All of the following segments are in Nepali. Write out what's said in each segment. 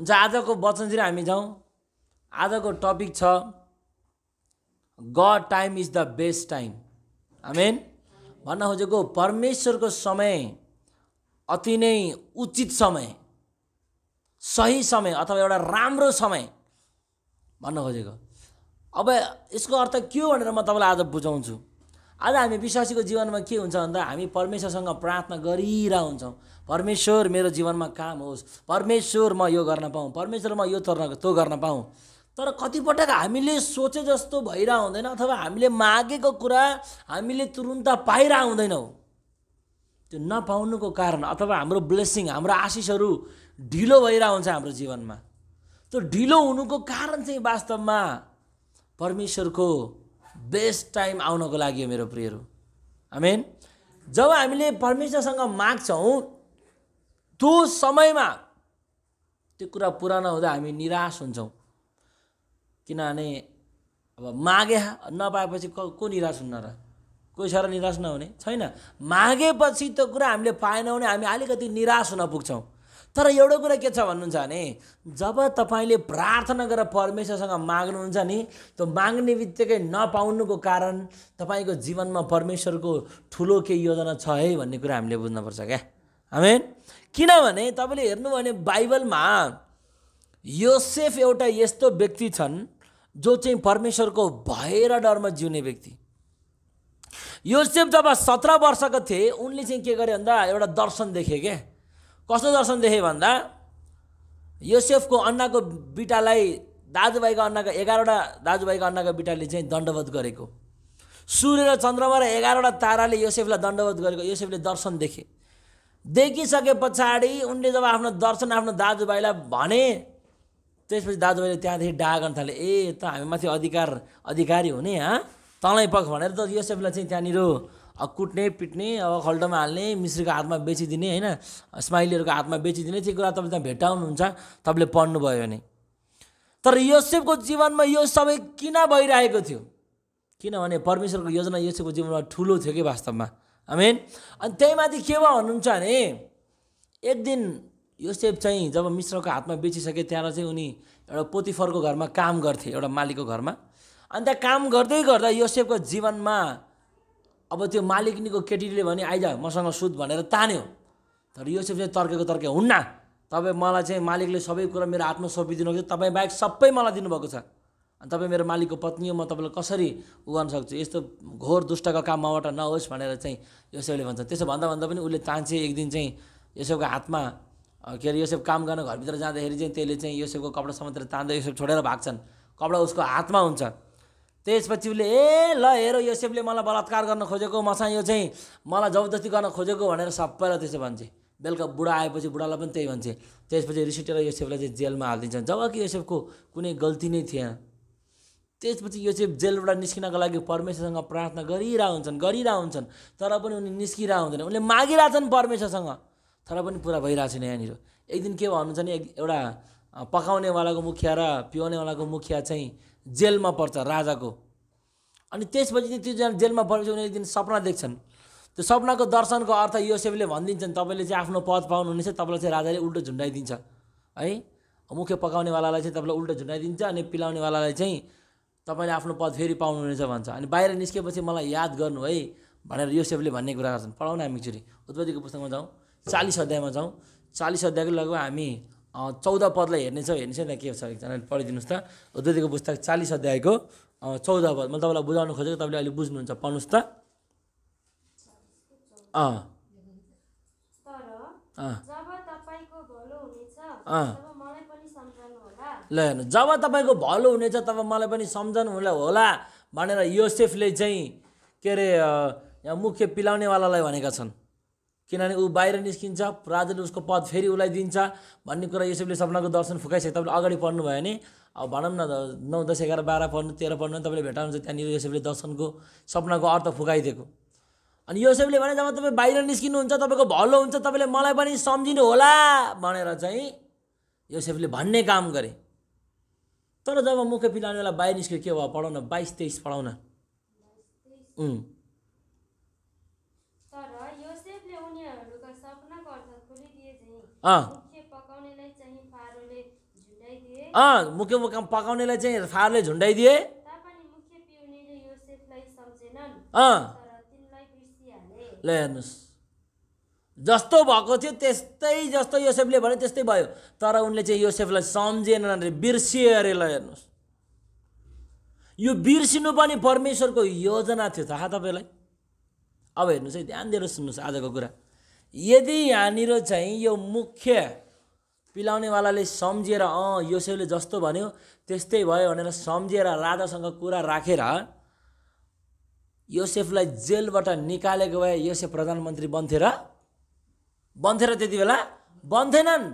हुन्छ। आजको वचनतिर हामी जाउँ। आजको टपिक छ God time is the best time. आमेन। भन्न खोजेको परमेश्वरको समय अति नै उचित समय, सही समय अथवा एउटा राम्रो समय भन्न खोजेको। अब यसको अर्थ के हो भनेर म तपाईलाई आज बुझाउँछु। आज हामी विश्वासीको जीवनमा के हुन्छ भन्दा हामी परमेश्वरसँग प्रार्थना गरिरहा हुन्छौँ। परमेश्वर मेरो जीवनमा काम होस्, परमेश्वर म यो गर्न पाऊँ, परमेश्वर म यो त्यो गर्न पाऊँ। तर कतिपटक हामीले सोचे जस्तो भइरा हुँदैन अथवा हामीले मागेको कुरा हामीले तुरुन्त पाइरा हुँदैनौँ। त्यो नपाउनुको कारण अथवा हाम्रो ब्लेसिङ, हाम्रो आशिषहरू ढिलो भइरा हुन्छ हाम्रो जीवनमा। त्यो ढिलो हुनुको कारण चाहिँ वास्तवमा परमेश्वरको बेस्ट टाइम आउनको लागि मेरो प्रियहरू। आमेन। जब हामीले परमेश्वरसँग माग्छौँ त्यो समयमा त्यो कुरा पुरा नहुँदा हामी निराश हुन्छौँ। किनभने अब मागे नपाएपछि को निराश हुन्न र? कोही साह्रो निराश नहुने छैन। मागेपछि त्यो कुरा हामीले पाएनौँ भने हामी अलिकति निराश हुन पुग्छौँ। तर एउटा कुरा के छ भन्नुहुन्छ भने जब तपाईले प्रार्थना गरेर परमेश्वरसँग माग्नुहुन्छ नि त्यो माग्ने बित्तिकै नपाउनुको कारण तपाईको जीवनमा परमेश्वरको ठुलो के योजना छ है भन्ने कुरा हामीले बुझ्नुपर्छ क्या। आमेन। किनभने तपाईले हेर्नु भने बाइबलमा योसेफ एउटा यस्तो व्यक्ति छन् जो चाहिँ परमेश्वरको भय र डरमा जिउने व्यक्ति। योसेफ जब 17 वर्षको थिए उनले चाहिँ के गरे भन्दा एउटा दर्शन देखे के। कस्तो दर्शन देखे भन्दा योसेफको अन्नाको बिटालाई दाजुभाइको अन्नाको 11 वटा दाजुभाइको अन्नाको बिटाले चाहिँ दण्डवत गरेको, सूर्य र चन्द्रमा र 11 वटा ताराले योसेफलाई दण्डवत गरेको योसेफले दर्शन देखे। देखिसके पछाडी उनले जब आफ्नो दर्शन आफ्नो दाजुभाइलाई भने त्यसपछि दाजुभाइले त्यहाँदेखि डागन थाले, ए त हामी माथि अधिकारी हुने तँलाई पख भनेर त योसेफलाई चाहिँ त्यहाँनिर कुट्ने पिट्ने अब खल्टोमा हाल्ने, मिस्रीको हातमा बेचिदिने, होइन इस्माइलीहरूको हातमा बेचिदिने, त्यो कुरा तपाईँ त भेटाउनुहुन्छ तपाईँले पढ्नुभयो भने। तर योसेफको जीवनमा यो सबै किन भइरहेको थियो? किनभने परमेश्वरको योजना योसेफको जीवनमा ठुलो थियो कि वास्तवमा। आमेन। अनि त्यहीमाथि के भयो भन्नुहुन्छ भने एक दिन योसेफ चाहिँ जब मिस्रको हातमा बेचिसके त्यहाँ चाहिँ उनी एउटा पोतिफरको घरमा काम गर्थे, एउटा मालिकको घरमा। अनि त्यहाँ काम गर्दै गर्दा योसेफको जीवनमा अब त्यो मालिकनीको केटीले भने आइज मसँग सुध भनेर तान्यो। तर योसेफ चाहिँ तर्केको हुन्न, तपाईँ मलाई चाहिँ मालिकले सबै कुरा मेरो हातमा सपिदिनुभएको छ, तपाईँ बाहेक सबै मलाई दिनुभएको छ, अनि तपाईँ मेरो मालिकको पत्नी हो, म तपाईँलाई कसरी उ गर्न सक्छु, यस्तो घोर दुष्टको काम मबाट नहोस् भनेर चाहिँ योसेफले भन्छ। त्यसो भन्दा पनि उसले तान्छे। एक दिन चाहिँ योसेफको हातमा के अरे योसेफ काम गर्न घरभित्र जाँदाखेरि चाहिँ त्यसले चाहिँ योसेफको कपडा समातेर तान्दै योसेफ छोडेर भाग्छन्, कपडा उसको हातमा हुन्छ। त्यसपछि उसले ए ल हेर योसेफले मलाई बलात्कार गर्न खोजेको, मसँग यो चाहिँ मलाई जबरजस्ती गर्न खोजेको भनेर सबैलाई त्यसो भन्छे। बेलुका बुढा आएपछि बुढालाई पनि त्यही भन्छे। त्यसपछि रिसिटेर योसेफलाई चाहिँ जेलमा हालिदिन्छन् जबकि योसेफको कुनै गल्ती नै थिएन। त्यसपछि योसेफ जेलबाट निस्किनको लागि परमेश्वरसँग प्रार्थना गरिरहन्छन् तर पनि उनी निस्किरहा हुँदैन। उनले मागिरहेछन् परमेश्वरसँग तर पनि पुरा भइरहेको छैन। यहाँनिर एक दिन के भन्नुहुन्छ नि एउटा पकाउनेवालाको मुखिया र पिउनेवालाको मुखिया चाहिँ जेलमा पर्छ राजाको। अनि त्यसपछि त्यो जेलमा परेपछि उनीहरू एक दिन सपना देख्छन्। त्यो सपनाको दर्शनको अर्थ योसेफले भनिदिन्छन् तपाईँले चाहिँ आफ्नो पद पाउनुहुनेछ, तपाईँलाई चाहिँ राजाले उल्टो झुन्डाइदिन्छ है। मुख्य पकाउनेवालालाई चाहिँ तपाईँलाई उल्टो झुन्डाइदिन्छ अनि पिलाउनेवालालाई चाहिँ तपाईँले आफ्नो पद फेरि पाउनुहुनेछ भन्छ। अनि बाहिर निस्केपछि मलाई याद गर्नु है भनेर योसेफले भन्ने कुरा गर्छन्। पढाउन हामी एकचोटि उत्पत्तिको पुस्तकमा जाउँ, 40 अध्यायमा जाउँ। 40 अध्यायको लगभग हामी 14 पदलाई हेर्नेछौँ। हेर्नुहोस् न के छ, एकजनाले पढिदिनुहोस् त। उत्पत्तिको पुस्तक 40 अध्यायको 14 पद। मैले तपाईँलाई बुझाउन खोजेको, तपाईँले अहिले बुझ्नुहुन्छ, पढ्नुहोस् त। ल हेर्नु, जब तपाईँको भलो हुनेछ तब मलाई पनि सम्झनु होला भनेर योसेफले चाहिँ के अरे मुख्य पिलाउनेवालालाई भनेका छन्। किनभने ऊ बाहिर निस्किन्छ, राजाले उसको पद फेरि उसलाई दिन्छ भन्ने कुरा योसेफले सपनाको दर्शन फुकाइसके। तपाईँले अगाडि पढ्नुभयो भने अब भनौँ न 9, 10, 11, 12 पढ्नु, 13 पढ्नु तपाईँले भेटाउनुहुन्छ त्यहाँनिर योसेफले दर्शनको सपनाको अर्थ फुकाइदिएको। अनि योसेफले भने जब तपाईँ बाहिर निस्किनुहुन्छ तपाईँको भलो हुन्छ, तपाईँले मलाई पनि सम्झिनु होला भनेर चाहिँ योसेफले भन्ने काम गरे। तर जब मुख्य पिलाउनेवाला बाहिर निस्क्यो के भयो? पढाउन 22-23 पढाउन। मुख्य मुकाम पकाउनेलाई चाहिँ फारले झुण्डाइ दिए। ल हेर्नुस् जस्तो भएको थियो त्यस्तै जस्तो योसेफले भने त्यस्तै भयो, तर उनले चाहिँ योसेफलाई सम्झेनन् रे, बिर्सिए रे। ल हेर्नुस् यो बिर्सिनु पनि परमेश्वरको योजना थियो, थाहा तपाईलाई। अब हेर्नुस् है, ध्यान दिएर सुन्नुस् आजको कुरा। यदि यहाँनिर चाहिँ यो मुख्य पिलाउने वालाले सम्झेर योसेफले जस्तो भन्यो त्यस्तै भयो भनेर सम्झेर राजासँग कुरा राखेर योसेफलाई जेलबाट निकालेको भए योसेफ प्रधानमन्त्री बन्थेर त्यति बेला बन्थेनन्।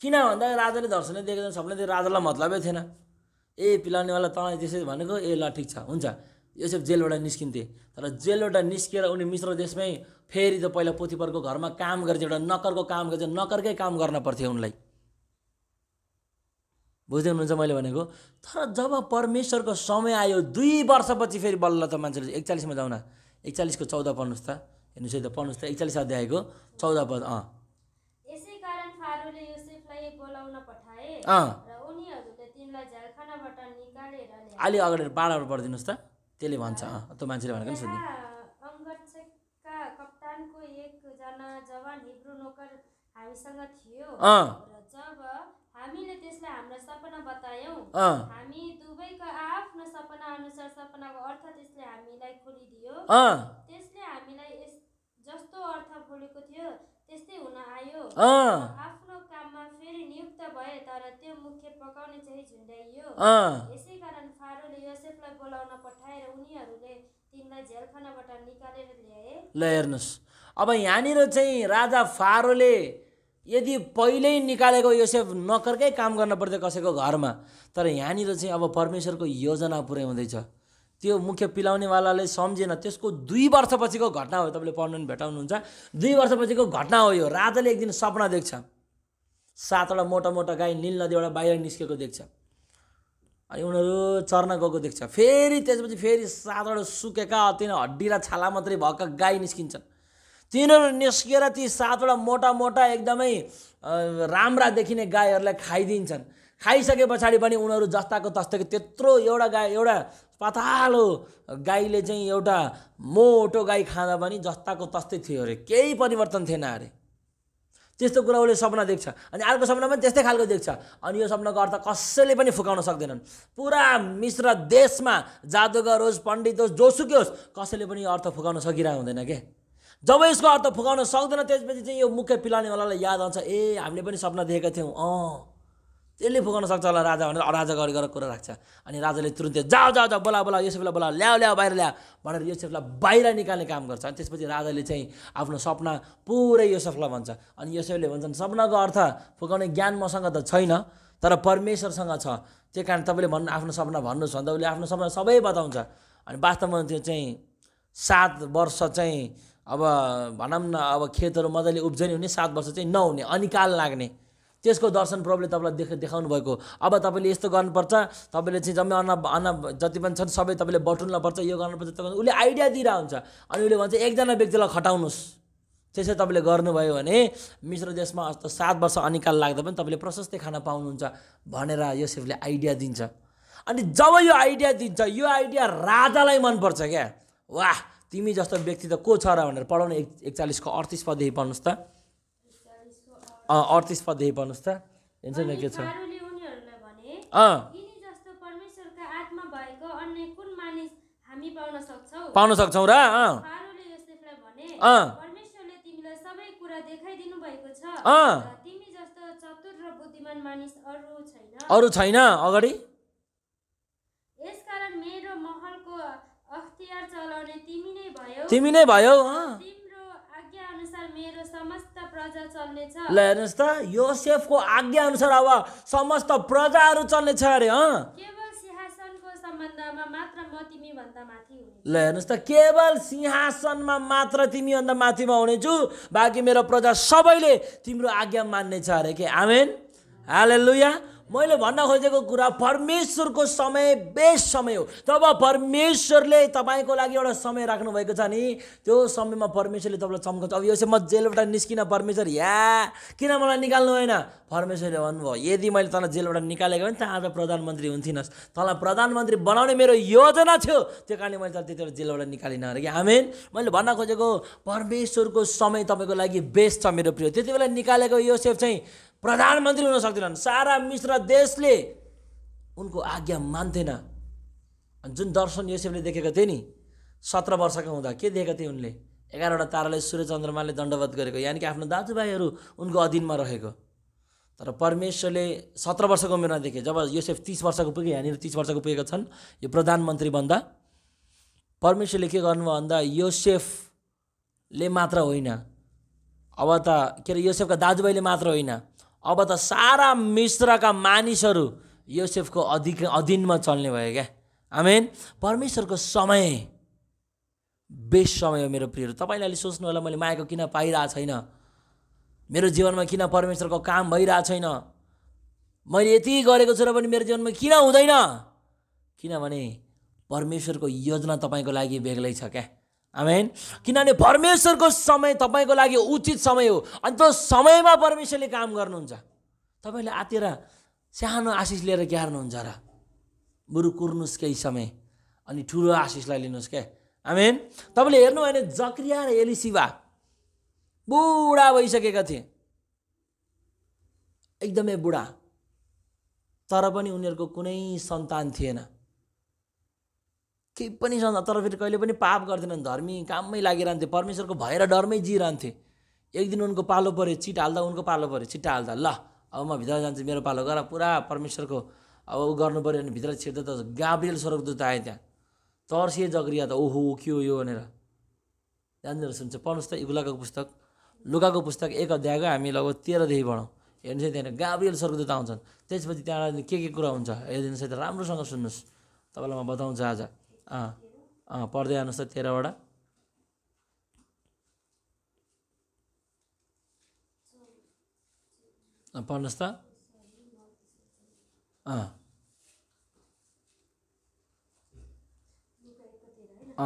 किन भन्दा राजाले दर्शनै दिएको थियो, सबैले त्यो राजालाई मतलबै थिएन। ए पिलाउने वाला तँलाई त्यसै भनेको, ए ल ठिक छ हुन्छ। योसेफ जेलबाट निस्किन्थे, तर जेलबाट निस्केर उनी मिस्र देशमै फेरि त पहिला पोतिफरको घरमा काम गर्थे, एउटा नक्करको काम गर्थे, नक्करकै काम गर्न पर्थ्यो उनलाई। बुझ्दै हुनुहुन्छ मैले भनेको? तर जब परमेश्वरको समय आयो 2 वर्षपछि फेरि बल्ल त मान्छेले 41 मा जाउन, 41 को 14 पढ्नुस् त, हेर्नुस् है त, पढ्नुस् त 41 अध्यायको 14 पद। यसै कारण फारोले योसेफलाई बोलाउन पठाए र उनीहरूले तिनलाई जेलखानाबाट निकालेर ल्याए। अलि अगाडि बाढाहरु पढ्दिनुस् त, त्यसले भन्छ त्यो मान्छेले भनेको नि सुन्नु। अंगरक्षकका कप्तानको एकजना जवान हिब्रू नोकर हामीसँग थियो र जब हामीले त्यसलाई हाम्रो सपना बतायौं, हामी दुबैको आफ्नो सपना अनुसार सपनाको अर्थ त्यसले हामीलाई खोलिदियो। त्यसले हामीलाई जस्तो अर्थ बोलेको थियो त्यस्तै हुन आयो। आफ्नो काममा फेरि नियुक्त भए, तर त्यो मुख्य पकाउने चाहिँ झुण्डाइयो। यसै कारण फारोले योसेफलाई बोलाउन पठाएर उनीहरूले तिनलाई जेलखानाबाट निकालेर ल्याए। ल हेर्नुस्, अब यहाँनिर चाहिँ राजा फारोले यदि पहिल्यै निकालेको योसेफ नकरकै काम गर्न पर्थ्यो कसैको घरमा, तर यहाँनिर चाहिँ अब परमेश्वरको योजना पुर्याउँदैछ। त्यो मुख्य पिलाउनेवालाले सम्झेन, त्यसको 2 वर्षपछिको घटना हो। तपाईँले पढ्नु नि भेटाउनुहुन्छ, 2 वर्षपछिको घटना हो यो। राजाले एक दिन सपना देख्छ, 7 वटा मोटा मोटा गाई नील नदीबाट बाहिर निस्केको देख्छ, अनि उनीहरू चर्न गएको देख्छ। फेरि त्यसपछि फेरि 7 वटा सुकेका तिनीहरू हड्डी र छाला मात्रै भएका गाई निस्किन्छन्। तिनीहरू निस्केर ती 7 वटा मोटा मोटा एकदमै राम्रा देखिने गाईहरूलाई खाइदिन्छन्। खाइसके पछाडि पनि उनीहरू जस्ताको तस्तै, त्यत्रो एउटा गाई, एउटा पातालो गाईले चाहिँ एउटा मोटो गाई खाँदा पनि जस्ताको तस्तै थियो अरे, केही परिवर्तन थिएन अरे। त्यस्तो कुरा उसले सपना देख्छ, अनि अर्को सपना पनि त्यस्तै खालको देख्छ। अनि यो सपनाको अर्थ कसैले पनि फुकाउन सक्दैनन्। पुरा मिस्र देशमा जादुगर होस्, पण्डित होस्, जोसुकै होस्, कसैले पनि यो अर्थ फुकाउन सकिरहेको हुँदैन के। जब यसको अर्थ फुकाउन सक्दैन त्यसपछि चाहिँ यो मुख्य पिलाउनेवालालाई याद आउँछ, ए हामीले पनि सपना देखेका थियौँ, त्यसले फुकाउन सक्छ होला राजा भनेर राजा गरेर कुरा राख्छ। अनि राजाले तुरुन्तै जाओ जाओ जाओ, बोला बोला योसेफलाई, बोला ल्याओ ल्याओ बाहिर ल्याओ भनेर योसेफलाई बाहिर निकाल्ने काम गर्छ। अनि त्यसपछि राजाले चाहिँ आफ्नो सपना पुरै योसेफलाई भन्छ। अनि योसेफले भन्छन् सपनाको अर्थ फुकाउने ज्ञान मसँग त छैन, तर परमेश्वरसँग छ। त्यही कारण तपाईँले भन्नु आफ्नो सपना भन्नुहोस् भन्दा उसले आफ्नो सपना सबै बताउँछ। अनि वास्तवमा त्यो चाहिँ 7 वर्ष चाहिँ अब भनौं न, अब खेतहरु मजाले उब्जनी हुने, 7 वर्ष चाहिँ नहुने, अनिकाल लाग्ने, त्यसको दर्शन प्रभुले तपाईलाई देखाउनु भएको। अब तपाईले यस्तो गर्नुपर्छ, तपाईले चाहिँ जम्मै अन्न जति पनि छन् सबै तपाईले बटुल्न पर्छ, यो गर्नुपर्छ, त्यो गर्नुपर्छ, उसले आइडिया दिइरा हुन्छ। अनि उसले भन्छ एकजना व्यक्तिलाई खटाउनुस्, त्यसै तपाईले गर्नुभयो भने मिस्र देशमा अस्तो 7 वर्ष अनिकाल लाग्दा पनि तपाईले प्रशस्तै खाना पाउनुहुन्छ भनेर योसेफले आइडिया दिन्छ। अनि जब यो आइडिया दिन्छ, यो आइडिया राजालाई मन पर्छ के, वाह तिमी जस्तो व्यक्ति त को छ र भनेर। पढाउने 41 को 38 पददेखि पढ्नुस् त, 38 पददेखि पढ्नुस् त, हेर्छ नि के छ। फारोले उनीहरुलाई भने तिमी जस्तो परमेश्वरका आत्मा भएको अन्य कुन मानिस हामी पाउन सक्छौ र। फारोले योसेफलाई भने परमेश्वरले तिमीलाई सबै कुरा देखाइदिनु भएको छ, तिमी जस्तो चतुर र बुद्धिमान मानिस अरु छैन। अगाडि यसकारण मेरो महलको अख्तियार चलाउने तिमी नै भयौ, तिम्रो आज्ञा अनुसार मेरो समस्त प्रजा चल्नेछ। ल हेर्नुस् त, योसेफको आज्ञा अनुसार अब समस्त प्रजाहरू चल्नेछ अरे। केवल सिंहासनको सम्बन्धमा मात्र म तिमी भन्दा माथि हुनेछु। ल हेर्नुस् त, केवल सिंहासनमा मात्र तिमी भन्दा माथिमा हुनेछु, बाँकी मेरो प्रजा सबैले तिम्रो आज्ञा मान्नेछ अरे के। आमेन, हालेलुया। मैले भन्न खोजेको कुरा परमेश्वरको समय बेस्ट समय हो। तब परमेश्वरले तपाईको लागि एउटा समय राख्नु भएको छ नि, त्यो समयमा परमेश्वरले तपाईलाई चम्काउँछ। अब यो चाहिँ म जेलबाट निस्किन परमेश्वर या किन मलाई निकाल्नु होइन? परमेश्वरले भन्नुभयो यदि मैले तँलाई जेलबाट निकालेको भने त आज प्रधानमन्त्री हुन्थिनस्, तँलाई प्रधानमन्त्री बनाउने मेरो योजना थियो, त्यो कारणले मैले तँलाई त्यतिबेला जेलबाट निकालिन अरे कि। आमेन। मैले भन्न खोजेको परमेश्वरको समय तपाईको लागि बेस्ट छ मेरो प्रिय। त्यतिबेला निकालेको योसेफ चाहिँ प्रधानमन्त्री हुन सक्दैनन्, सारा मिश्र देशले उनको आज्ञा मान्थेन। जुन दर्शन योसेफले देखेको थिए नि 17 वर्षका हुँदा, के देखेको थिए उनले? 11वटा ताराले सूर्य चन्द्रमाले दण्डवत गरेको, यानि कि आफ्नो दाजुभाइहरू उनको अधीनमा रहेको। तर परमेश्वरले 17 वर्षको उमेरमा देखे। जब योसेफ 30 वर्षको पुगे, यहाँनिर 30 वर्षको पुगेका छन् यो प्रधानमन्त्री भन्दा, परमेश्वरले के गर्नुभयो भन्दा योसेफले मात्र होइन, अब त के अरे योसेफका दाजुभाइले मात्र होइन, अब त सारा मिश्रका मानिसहरू योसेफको अधीनमा चल्ने भयो क्या। आमेन। परमेश्वरको समय बेस्ट समय हो मेरो प्रियहरू। तपाईँले अलि सोच्नु होला मैले मागेको किन पाइरहेको छैन, मेरो जीवनमा किन परमेश्वरको काम भइरहेको छैन, मैले यति गरेको छु र पनि मेरो जीवनमा किन हुँदैन? किनभने परमेश्वरको योजना तपाईँको लागि बेग्लै छ क्या। आमेन। किनभने परमेश्वरको समय तपाईको लागि उचित समय हो, अनि त्यो समयमा परमेश्वरले काम गर्नुहुन्छ। तपाईले आतिर सानो आशिष लिएर के गर्नुहुन्छ र? बरु कुर्नुस् केही समय अनि ठुलो आशिषलाई लिनुहोस् के। आमेन। तपाईले हेर्नु भने जकरिया र एलिसिबा बुढा भइसकेका थिए, एकदमै बुढा, तर पनि उनीहरूको कुनै सन्तान थिएन, केही पनि सन्तान। तर फेरि कहिले पनि पाप गर्दैनन्, धर्मी काममै लागिरहन्थे, परमेश्वरको भएर डरमै जिरहन्थे। एक दिन उनको पालो पऱ्यो, चिट हाल्दा उनको पालो पऱ्यो, चिट हाल्दा ल अब म भित्र जान्छु मेरो पालो गर, पुरा परमेश्वरको अब ऊ गर्नु पऱ्यो। अनि भित्र छिर्दा त गाब्रियल स्वर्गदूत आए त्यहाँ, तर्सिए जकरिया त, ओहो के हो यो भनेर। त्यहाँनिर सुन्छ, पढ्नुहोस् त लुकाको पुस्तक 1 अध्यायको हामी लगभग 13देखि पढौँ। हेर्नुहोस् त्यहाँनिर गाब्रियल स्वर्गदूत आउँछन्, त्यसपछि त्यहाँबाट के कुरा हुन्छ हेरिदिनुहोस् है त, राम्रोसँग सुन्नुहोस्, तपाईँलाई म बताउँछु आज। पढ्दै जानुहोस् त 13वटा। पढ्नुहोस्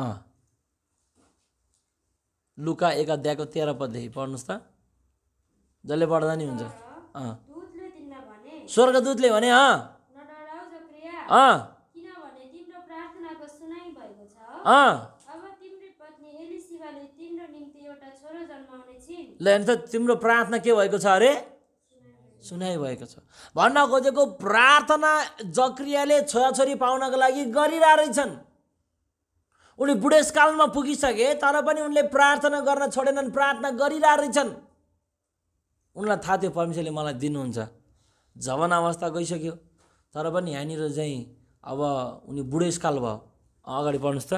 त। लुका 1 अध्यायको 13 पददेखि पढ्नुहोस् त, जसले पढ्दा नि हुन्छ। स्वर्गदूतले भने तिम्रो प्रार्थना के भएको छ अरे? सुनाइ भएको छ। भन्न खोजेको प्रार्थना जकरियाले छोराछोरी पाउनको लागि गरिरहेछन्। उनी बुढेसकालमा पुगिसके, तर पनि उनले प्रार्थना गर्न छोडेनन्, प्रार्थना गरिरहेछन्। उनलाई थाहा थियो परमेश्वरले मलाई दिनुहुन्छ, जवान अवस्था गइसक्यो, तर पनि यहाँनिर चाहिँ अब उनी बुढेसकाल भयो। अगाडि पढ्नुहोस् त।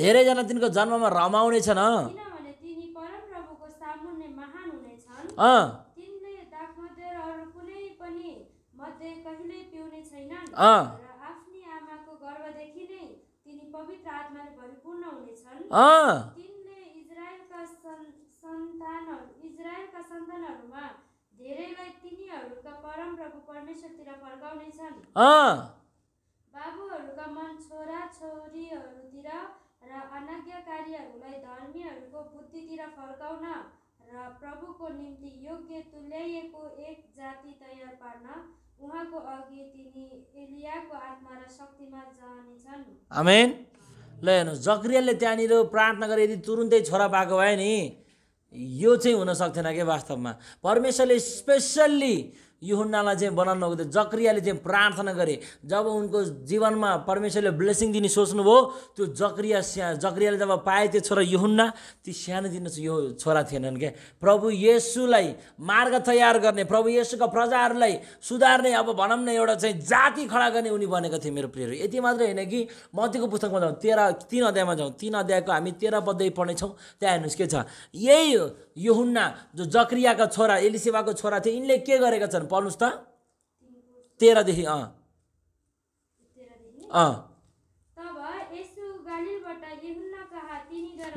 धेरैजना तिनको जन्ममा रमाउने छन्, आमेन। ल हेर्नुहोस्, जकरियाले त्यहाँनिर प्रार्थना गरे। यदि तुरुन्तै छोरा पाएको भए नि यो चाहिँ हुन सक्थेन के। वास्तवमा परमेश्वरले स्पेसल्ली यूहन्नालाई चाहिँ बनाउनु भएको थियो। जकरियाले चाहिँ प्रार्थना गरे, जब उनको जीवनमा परमेश्वरले ब्लेसिङ दिने सोच्नुभयो, त्यो जकरियाले जब पाए त्यो छोरा यूहन्ना, ती सानोतिनो यो छोरा थिएनन् क्या। प्रभु येशूलाई मार्ग तयार गर्ने, प्रभु येशूका प्रजाहरूलाई सुधार्ने, अब भनौँ न एउटा चाहिँ जाति खडा गर्ने उनी बनेको थिए मेरो प्रियहरू। यति मात्रै होइन कि मत्तीको पुस्तकमा जाउँ 3 अध्यायमा जाउँ, 3 अध्यायको हामी 13 पददेखि पढ्नेछौँ। त्यहाँ हेर्नुहोस् के छ। यही यूहन्ना जो जकरियाका छोरा एलिसिबाको छोरा थिए, यिनले के गरेका छन्? पढ्नुहोस् त 13 देखि।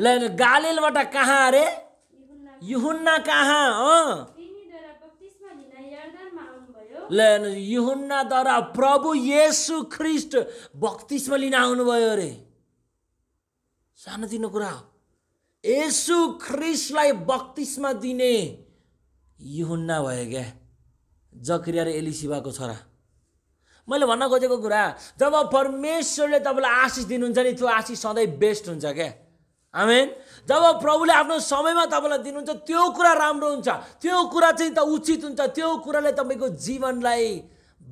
गालिल बाट कहाँ अरे युहन्ना कहाँ युहन्ना द्वारा प्रभु येसु ख्रीष्ट बक्तिस्मा लिन आउनुभयो अरे। सानोतिनो कुरा हो येसु ख्रीष्टलाई बक्तिस्मा दिने युहन्ना भयो क्या जकरिया र एलिसिबाको छोरा। मैले भन्न खोजेको कुरा जब परमेश्वरले तपाईलाई आशीष दिनुहुन्छ नि त्यो आशीष सधैँ बेस्ट हुन्छ क्या। आमेन। जब प्रभुले आफ्नो समयमा तपाईलाई दिनुहुन्छ त्यो कुरा राम्रो हुन्छ, त्यो कुरा चाहिँ त उचित हुन्छ, त्यो कुराले तपाईको जीवनलाई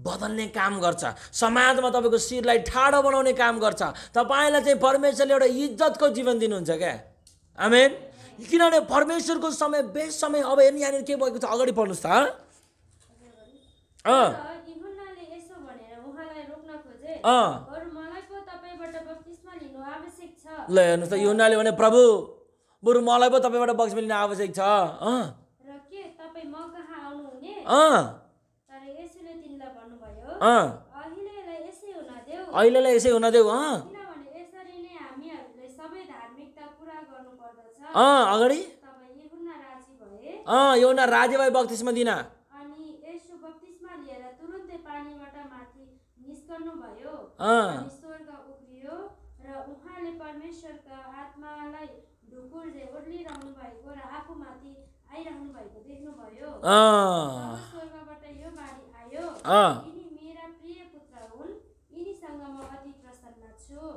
बदल्ने काम गर्छ, समाजमा तपाईको शिरलाई ठाडो बनाउने काम गर्छ, तपाईलाई चाहिँ परमेश्वरले एउटा इज्जतको जीवन दिनुहुन्छ क्या। आमेन। किनभने परमेश्वरको समय बेस्ट समय। अब हेर्नु यहाँ के भएको छ अगाडि पढ्नुस् त। युहन्नाले भने प्रभु बरु मलाई पो तपाईबाट बक्तिस्मा लिन आवश्यक छ। अहिलेलाई यसै हुन देऊ। अगाडि युहन्ना राजी भए बक्तिस्मा दिन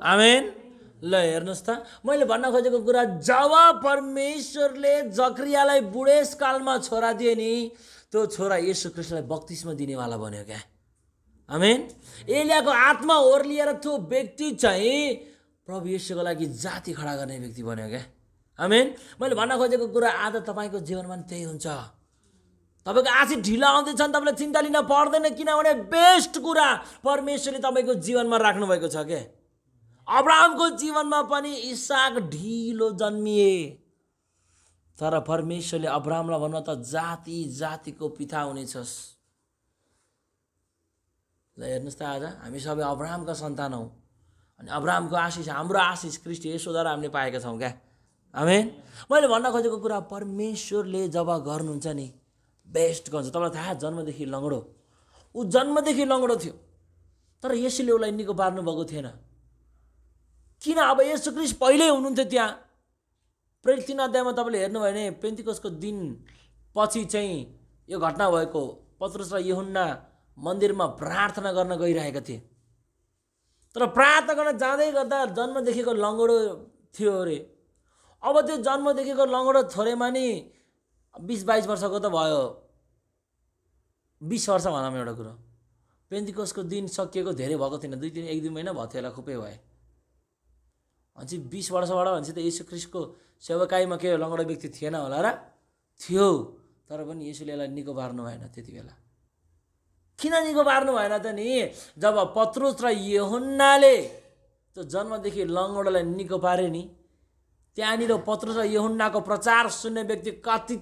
आमेन। ल हेर्नुस् त मैले भन्न खोजेको कुरा जब परमेश्वरले जकरियालाई बुढेसकालमा छोरा दिए नि त्यो छोरा येशू ख्रीष्टलाई बक्तिस्मा दिनेवाला बन्यो क्या। आमेन। एलियाको आत्मा ओर्लिएर त्यो व्यक्ति चाहिँ प्रभु येशूको लागि जाति खडा गर्ने व्यक्ति बन्यो क्या। आमेन। मैले भन्न खोजेको कुरा आज तपाईको जीवनमा पनि त्यही हुन्छ। तपाईको आशीष ढिला आउँदैछ नि तपाईले चिन्ता लिन पर्दैन किनभने बेस्ट कुरा परमेश्वरले तपाईको जीवनमा राख्नु भएको छ के। अब्राहमको जीवनमा पनि इसहाक ढिलो जन्मिए तर परमेश्वरले अब्राहमलाई भन्नु त जाति जातिको पिता हुनेछस्। ल हेर्नुस् त आज हामी सबै अब्राहमका सन्तान हौ अनि अब्राहमको आशीष हाम्रो आशीष ख्रीष्ट येशूद्वारा हामीले पाएका छौँ क्या। आमेन। मैले भन्न खोजेको कुरा परमेश्वरले जब गर्नुहुन्छ नि बेस्ट गर्छ। तपाईँलाई थाहा जन्मदेखि लङ्गडो ऊ जन्मदेखि लङ्गडो थियो तर येशूले उसलाई निको पार्नु भएको थिएन किन। अब येशू ख्रीष्ट पहिल्यै हुनुहुन्थ्यो त्यहाँ। प्रेरित 3 अध्यायमा तपाईँले हेर्नुभयो भने पेन्टिकोस्टको दिन पछि चाहिँ यो घटना भएको पत्रुस र युहन्ना मन्दिरमा प्रार्थना गर्न गइरहेका थिए तर प्रार्थना गर्न जाँदै गर्दा जन्मदेखिको लङ्गडो थियो अरे। अब त्यो जन्मदेखिको लङ्गडो छोरेमा नि 20-22 वर्षको त भयो 20 वर्ष भनौँ एउटा कुरो पेन्टिकोस्टको दिन सकिएको धेरै भएको थिएन 1-2 महिना भयो थियो होला खुपै भए अनि 20 वर्षबाट भन्छ त येशू ख्रीष्टको सेवकाईमा के लङ्गडो व्यक्ति थिएन होला र थियो तर पनि येशूले यसलाई निको पार्नु भएन। त्यति बेला किन निको पार्नु भएन त नि जब पत्रुस र युहन्नाले त्यो जन्मदेखि लङ्गडोलाई निको पारे नि त्यहाँनिर पत्रुस र युहन्नाको प्रचार सुन्ने व्यक्ति कति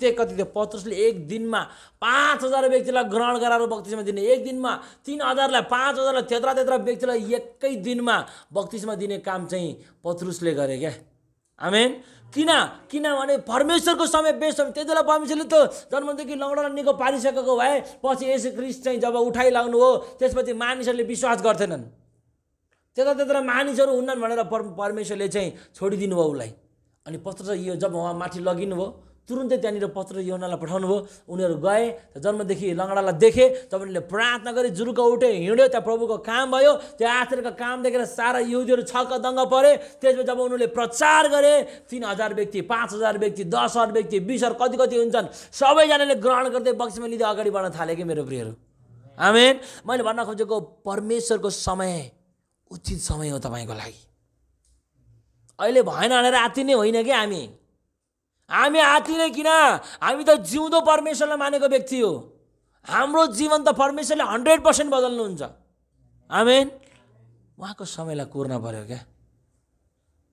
पत्रुसले एक दिनमा 5000 व्यक्तिलाई ग्रहण गराएर बक्तिस्मा दिने, एक दिनमा 3000लाई 5000लाई त्यत्रा व्यक्तिलाई एकै दिनमा बक्तिस्मा दिने काम चाहिँ पत्रुसले गरे क्या। आमेन। किनभने परमेश्वरको समय बेस्ट हो। त्यति बेला परमेश्वरले त जन्मदेखि लङ्गडालाई निको पारिसकेको भए पछि येशू ख्रीष्ट चाहिँ जब उठाइ लाउनु हो त्यसपछि मानिसहरूले विश्वास गर्थेनन् त्यत्रा मानिसहरू हुन्नन् भनेर परमेश्वरले चाहिँ छोडिदिनु भयो उसलाई। अनि पत्र यो जब उहाँ माथि लगिनु भयो तुरुन्तै त्यहाँनिर पत्र युहन्नालाई पठाउनु भयो। उनीहरू गए जन्मदेखि लङ्गडालाई देखे तब उनीहरूले प्रार्थना गरे जुरुक उठे हिँड्यो त्यहाँ प्रभुको काम भयो। त्यो आश्चर्यको काम देखेर सारा यहुदीहरू छक्क दङ्ग परे। त्यसपछि जब उनीहरूले प्रचार गरे 3000 व्यक्ति 5000 व्यक्ति 10000 व्यक्ति 20000 कति हुन्छन् सबैजनाले ग्रहण गर्दै बक्तिस्मा लिँदै अगाडि बढ्न थाले कि मेरो प्रियहरू। आमेन। मैले भन्न खोजेको परमेश्वरको समय उचित समय हो तपाईँको लागि। अहिले भएन भनेर आत्तिने होइन कि हामी आत्तिने किन हामी त जिउँदो परमेश्वरलाई मानेको व्यक्ति हो। हाम्रो जीवन त परमेश्वरले 100% बदल्नुहुन्छ। आमेन। उहाँको समयलाई कुर्न पर्यो क्या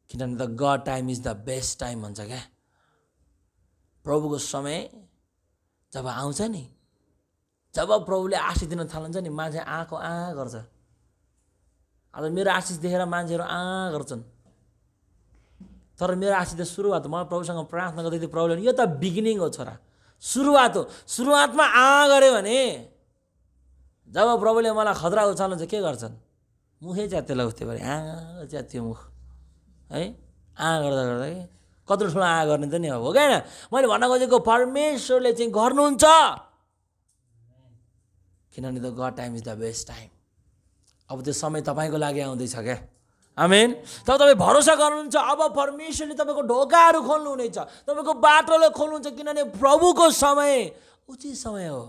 किनभने the God time is the best time भन्छ क्या। प्रभुको समय जब आउँछ नि जब प्रभुले आशीष दिन थाल्नुहुन्छ नि मान्छे आँखो आँ गर्छ। अब मेरो आशीष देखेर मान्छेहरू आँ गर्छन् तर मेरो आशिष सुरुवात म प्रभुसँग प्रार्थना गर्दै थिएँ, प्रभुले यो त बिगिनिङ हो छोरा, सुरुवात हो। सुरुवातमा आ गरे भने जब प्रभुले मलाई खतरा उचाल्नु चाहिँ के गर्छन्, मुखै च्यात्ते लगाउँथे भने आ च्यात्यो मुख है, आ गर्दा गर्दा कत्रो ठुलो आ गर्ने त नि हो क्या। मैले भन्न खोजेको परमेश्वरले चाहिँ गर्नुहुन्छ, किनभने the God time is the best time. अब त्यो समय तपाईँको लागि आउँदैछ क्या, आमेन। तब तपाईँ भरोसा गर्नुहुन्छ, अब परमेश्वरले तपाईँको ढोकाहरू खोल्नुहुनेछ, तपाईँको बाटोले खोल्नुहुन्छ, किनभने प्रभुको समय उचित समय हो।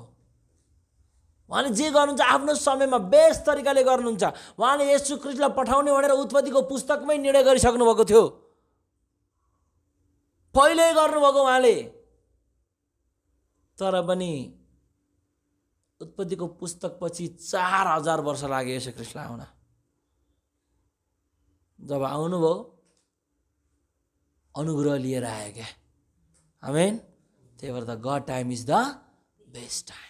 उहाँले जे गर्नुहुन्छ आफ्नो समयमा बेस्ट तरिकाले गर्नुहुन्छ। उहाँले येशू ख्रीष्टलाई पठाउने भनेर उत्पत्तिको पुस्तकमै निर्णय गरिसक्नुभएको थियो, पहिले गर्नुभएको उहाँले। तर पनि उत्पत्तिको पुस्तकपछि 4000 वर्ष लाग्यो येशू ख्रीष्टलाई आउन। जब आउनुभयो अनुग्रह लिएर आयो क्या, आमेन। त्यही भएर the God time is the best time.